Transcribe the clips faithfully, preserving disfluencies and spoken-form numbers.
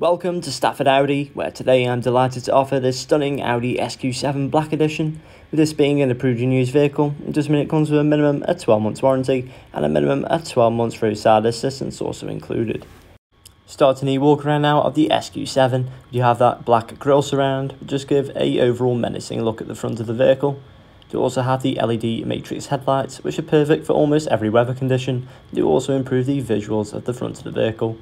Welcome to Stafford Audi, where today I'm delighted to offer this stunning Audi S Q seven Black Edition. With this being an approved and used vehicle, it does mean it comes with a minimum of twelve months warranty and a minimum of twelve months roadside assistance also included. Starting the walk around now of the S Q seven, you have that black grille surround, just give a overall menacing look at the front of the vehicle. You also have the L E D matrix headlights, which are perfect for almost every weather condition. You also improve the visuals of the front of the vehicle.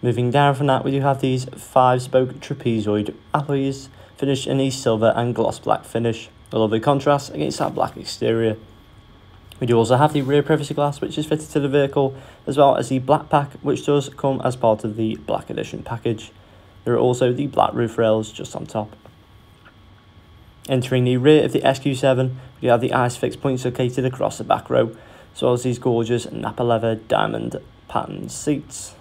Moving down from that, we do have these five spoke trapezoid alloys, finished in a silver and gloss black finish. A lovely contrast against that black exterior. We do also have the rear privacy glass, which is fitted to the vehicle, as well as the black pack, which does come as part of the Black Edition package. There are also the black roof rails just on top. Entering the rear of the S Q seven, we have the ice-fix points located across the back row, as well as these gorgeous Nappa leather diamond patterned seats.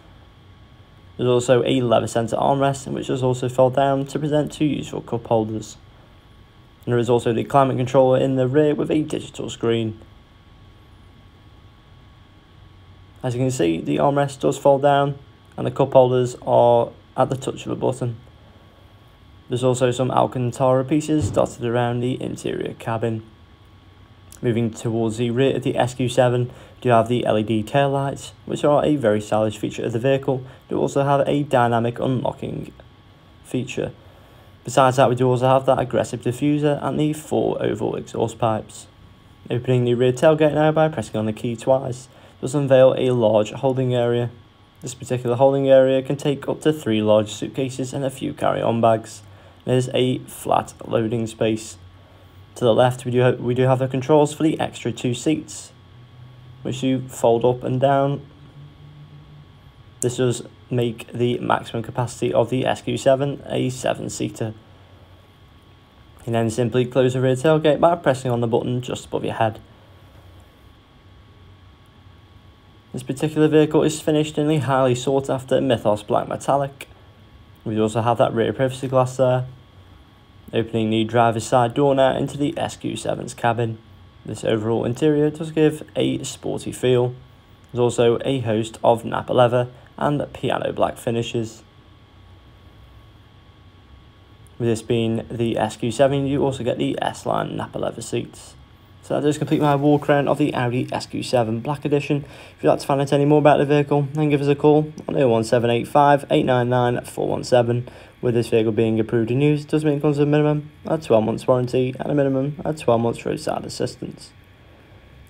There's also a leather centre armrest, which is also fold down to present two useful cup holders. And there is also the climate controller in the rear with a digital screen. As you can see, the armrest does fold down and the cup holders are at the touch of a button. There's also some Alcantara pieces dotted around the interior cabin. Moving towards the rear of the S Q seven, you have the L E D taillights, which are a very stylish feature of the vehicle. You also have a dynamic unlocking feature. Besides that, we do also have that aggressive diffuser and the four oval exhaust pipes. Opening the rear tailgate now by pressing on the key twice does unveil a large holding area. This particular holding area can take up to three large suitcases and a few carry-on bags. There's a flat loading space. To the left, we do have, we do have the controls for the extra two seats, which you fold up and down. This does make the maximum capacity of the S Q seven a seven-seater. And then simply close the rear tailgate by pressing on the button just above your head. This particular vehicle is finished in the highly sought-after Mythos Black Metallic. We also have that rear privacy glass there. Opening the driver's side door now into the S Q seven's cabin. This overall interior does give a sporty feel. There's also a host of Nappa leather and piano black finishes. With this being the S Q seven, you also get the S-Line Nappa leather seats. So that does complete my walk around of the Audi S Q seven Black Edition. If you'd like to find out any more about the vehicle, then give us a call on oh one seven eight five, eight nine nine, four one seven. With this vehicle being approved and used, it does mean it comes with a minimum of twelve months warranty and a minimum of twelve months roadside assistance.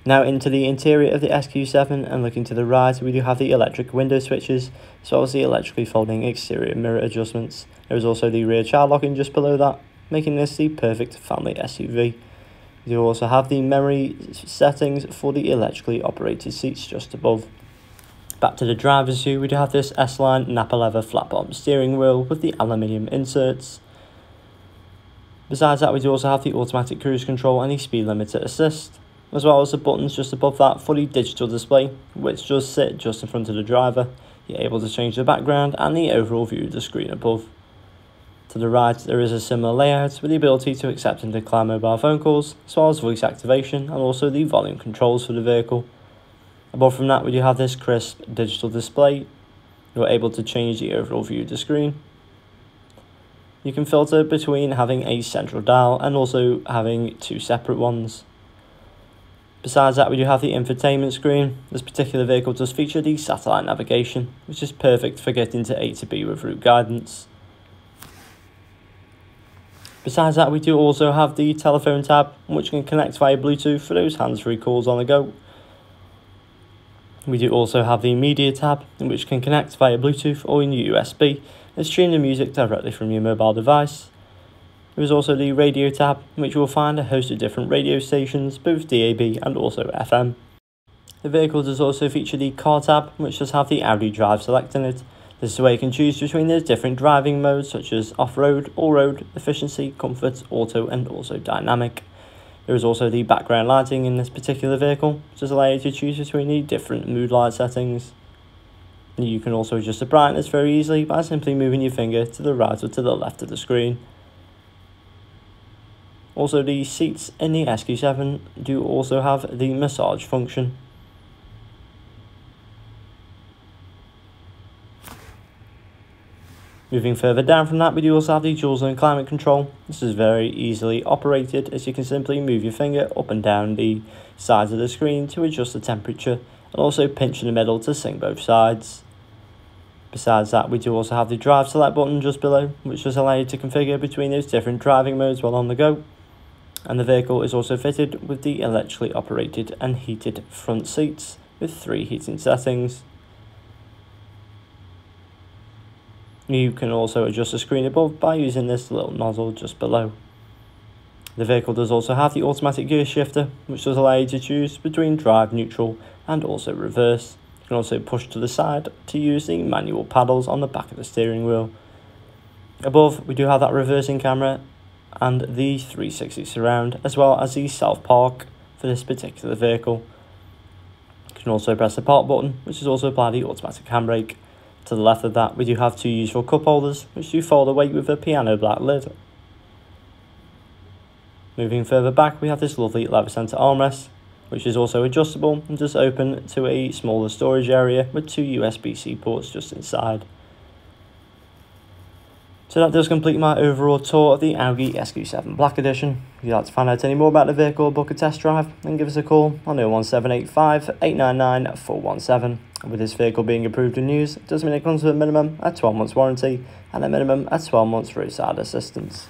Now into the interior of the S Q seven and looking to the right, we do have the electric window switches, as well as the electrically folding exterior mirror adjustments. There is also the rear child locking just below that, making this the perfect family S U V. You also have the memory settings for the electrically operated seats just above. Back to the driver's view, we do have this S-Line Nappa leather flat bottom steering wheel with the aluminium inserts. Besides that, we do also have the automatic cruise control and the speed limiter assist, as well as the buttons just above that for the digital display, which does sit just in front of the driver. You're able to change the background and the overall view of the screen above. To the right, there is a similar layout with the ability to accept and decline mobile phone calls, as well as voice activation and also the volume controls for the vehicle. Above from that, we do have this crisp digital display. You're able to change the overall view of the screen. You can filter between having a central dial and also having two separate ones. Besides that, we do have the infotainment screen. This particular vehicle does feature the satellite navigation, which is perfect for getting to A to B with route guidance. Besides that, we do also have the telephone tab, which can connect via Bluetooth for those hands-free calls on the go. We do also have the media tab, which can connect via Bluetooth or in U S B and stream the music directly from your mobile device. There is also the radio tab, which you will find a host of different radio stations, both D A B and also F M. The vehicle does also feature the car tab, which does have the Audi Drive Select in it. This is where you can choose between the different driving modes such as off-road, all-road, efficiency, comfort, auto and also dynamic. There is also the background lighting in this particular vehicle, which does allow you to choose between the different mood light settings. And you can also adjust the brightness very easily by simply moving your finger to the right or to the left of the screen. Also, the seats in the S Q seven do also have the massage function. Moving further down from that, we do also have the dual zone climate control. This is very easily operated, as you can simply move your finger up and down the sides of the screen to adjust the temperature, and also pinch in the middle to sync both sides. Besides that, we do also have the drive select button just below, which does allow you to configure between those different driving modes while on the go. And the vehicle is also fitted with the electrically operated and heated front seats with three heating settings. You can also adjust the screen above by using this little nozzle just below. The vehicle does also have the automatic gear shifter, which does allow you to choose between drive, neutral and also reverse. You can also push to the side to use the manual paddles on the back of the steering wheel. Above, we do have that reversing camera and the three sixty surround, as well as the self-park for this particular vehicle. You can also press the park button, which is also applied the automatic handbrake. To the left of that, we do have two useful cup holders, which do fold away with a piano black lid. Moving further back, we have this lovely leather centre armrest, which is also adjustable and just open to a smaller storage area with two U S B C ports just inside. So that does complete my overall tour of the Audi S Q seven Black Edition. If you'd like to find out any more about the vehicle or book a test drive, then give us a call on oh one seven eight five, eight nine nine, four one seven. With this vehicle being approved in news, it does mean it comes with a minimum at twelve months warranty and a minimum at twelve months roadside assistance.